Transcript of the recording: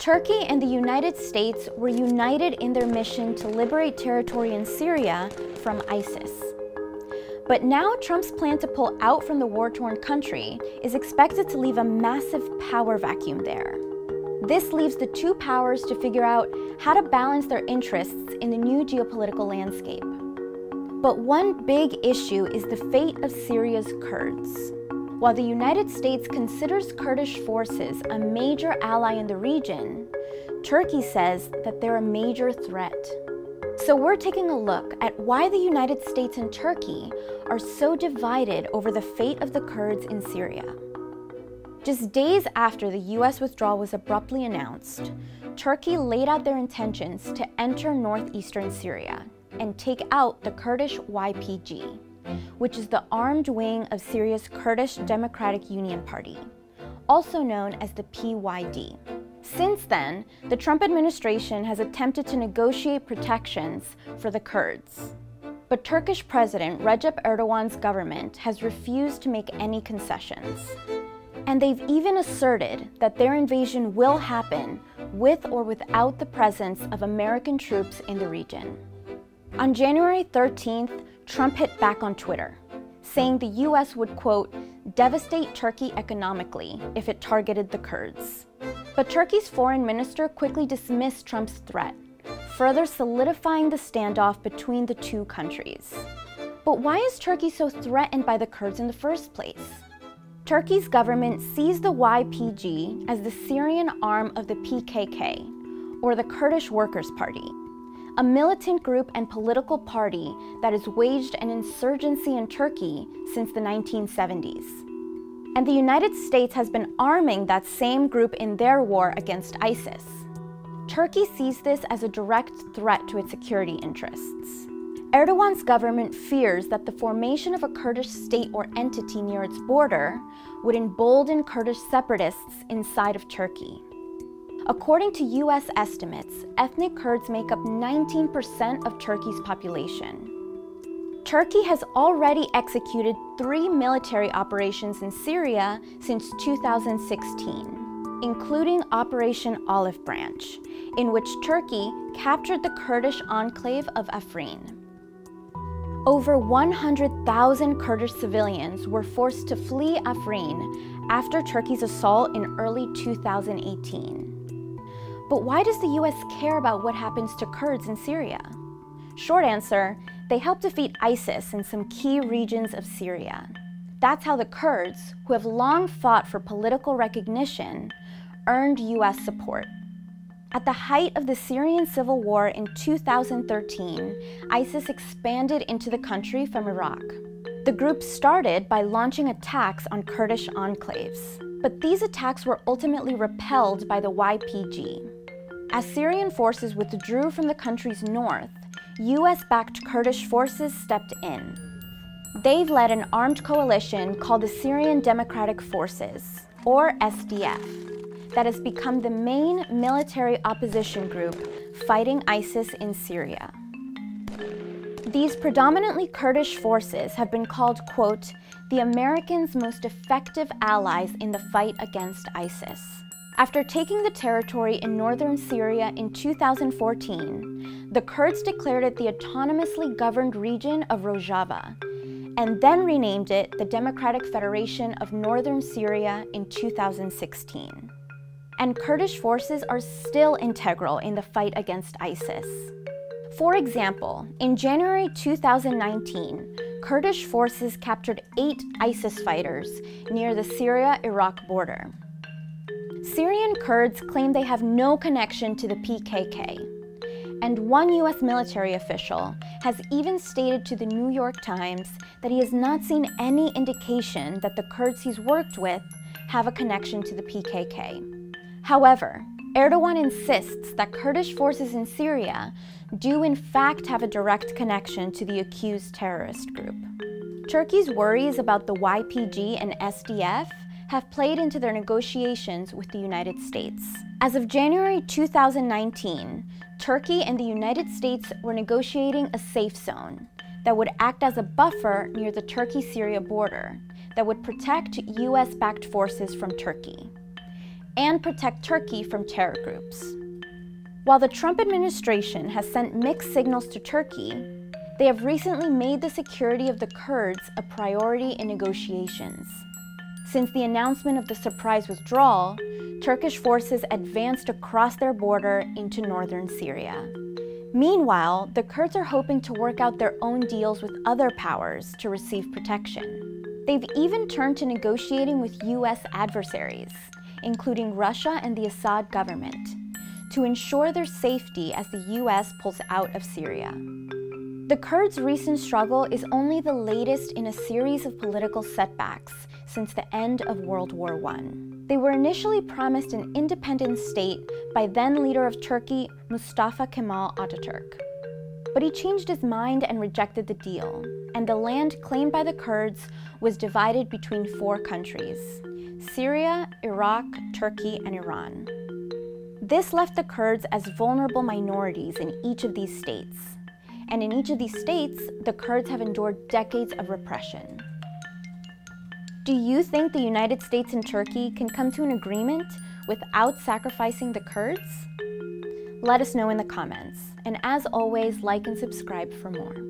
Turkey and the United States were united in their mission to liberate territory in Syria from ISIS. But now Trump's plan to pull out from the war-torn country is expected to leave a massive power vacuum there. This leaves the two powers to figure out how to balance their interests in the new geopolitical landscape. But one big issue is the fate of Syria's Kurds. While the United States considers Kurdish forces a major ally in the region, Turkey says that they're a major threat. So we're taking a look at why the United States and Turkey are so divided over the fate of the Kurds in Syria. Just days after the US withdrawal was abruptly announced, Turkey laid out their intentions to enter northeastern Syria and take out the Kurdish YPG, which is the armed wing of Syria's Kurdish Democratic Union Party, also known as the PYD. Since then, the Trump administration has attempted to negotiate protections for the Kurds. But Turkish President Recep Erdogan's government has refused to make any concessions. And they've even asserted that their invasion will happen with or without the presence of American troops in the region. On January 13th, Trump hit back on Twitter, saying the US would, quote, devastate Turkey economically if it targeted the Kurds. But Turkey's foreign minister quickly dismissed Trump's threat, further solidifying the standoff between the two countries. But why is Turkey so threatened by the Kurds in the first place? Turkey's government sees the YPG as the Syrian arm of the PKK, or the Kurdish Workers' Party, a militant group and political party that has waged an insurgency in Turkey since the 1970s. And the United States has been arming that same group in their war against ISIS. Turkey sees this as a direct threat to its security interests. Erdogan's government fears that the formation of a Kurdish state or entity near its border would embolden Kurdish separatists inside of Turkey. According to US estimates, ethnic Kurds make up 19% of Turkey's population. Turkey has already executed 3 military operations in Syria since 2016, including Operation Olive Branch, in which Turkey captured the Kurdish enclave of Afrin. Over 100,000 Kurdish civilians were forced to flee Afrin after Turkey's assault in early 2018. But why does the US care about what happens to Kurds in Syria? Short answer, they helped defeat ISIS in some key regions of Syria. That's how the Kurds, who have long fought for political recognition, earned US support. At the height of the Syrian civil war in 2013, ISIS expanded into the country from Iraq. The group started by launching attacks on Kurdish enclaves, but these attacks were ultimately repelled by the YPG. As Syrian forces withdrew from the country's north, US-backed Kurdish forces stepped in. They've led an armed coalition called the Syrian Democratic Forces, or SDF, that has become the main military opposition group fighting ISIS in Syria. These predominantly Kurdish forces have been called, quote, the Americans' most effective allies in the fight against ISIS. After taking the territory in northern Syria in 2014, the Kurds declared it the autonomously governed region of Rojava, and then renamed it the Democratic Federation of Northern Syria in 2016. And Kurdish forces are still integral in the fight against ISIS. For example, in January 2019, Kurdish forces captured 8 ISIS fighters near the Syria-Iraq border. Syrian Kurds claim they have no connection to the PKK, and one US military official has even stated to the New York Times that he has not seen any indication that the Kurds he's worked with have a connection to the PKK. However, Erdogan insists that Kurdish forces in Syria do in fact have a direct connection to the accused terrorist group. Turkey's worries about the YPG and SDF have played into their negotiations with the United States. As of January 2019, Turkey and the United States were negotiating a safe zone that would act as a buffer near the Turkey-Syria border that would protect US-backed forces from Turkey, and protect Turkey from terror groups. While the Trump administration has sent mixed signals to Turkey, they have recently made the security of the Kurds a priority in negotiations. Since the announcement of the surprise withdrawal, Turkish forces advanced across their border into northern Syria. Meanwhile, the Kurds are hoping to work out their own deals with other powers to receive protection. They've even turned to negotiating with U.S. adversaries, including Russia and the Assad government, to ensure their safety as the U.S. pulls out of Syria. The Kurds' recent struggle is only the latest in a series of political setbacks since the end of World War I. They were initially promised an independent state by then-leader of Turkey, Mustafa Kemal Atatürk. But he changed his mind and rejected the deal, and the land claimed by the Kurds was divided between four countries: Syria, Iraq, Turkey, and Iran. This left the Kurds as vulnerable minorities in each of these states. And in each of these states, the Kurds have endured decades of repression. Do you think the United States and Turkey can come to an agreement without sacrificing the Kurds? Let us know in the comments, and as always, like and subscribe for more.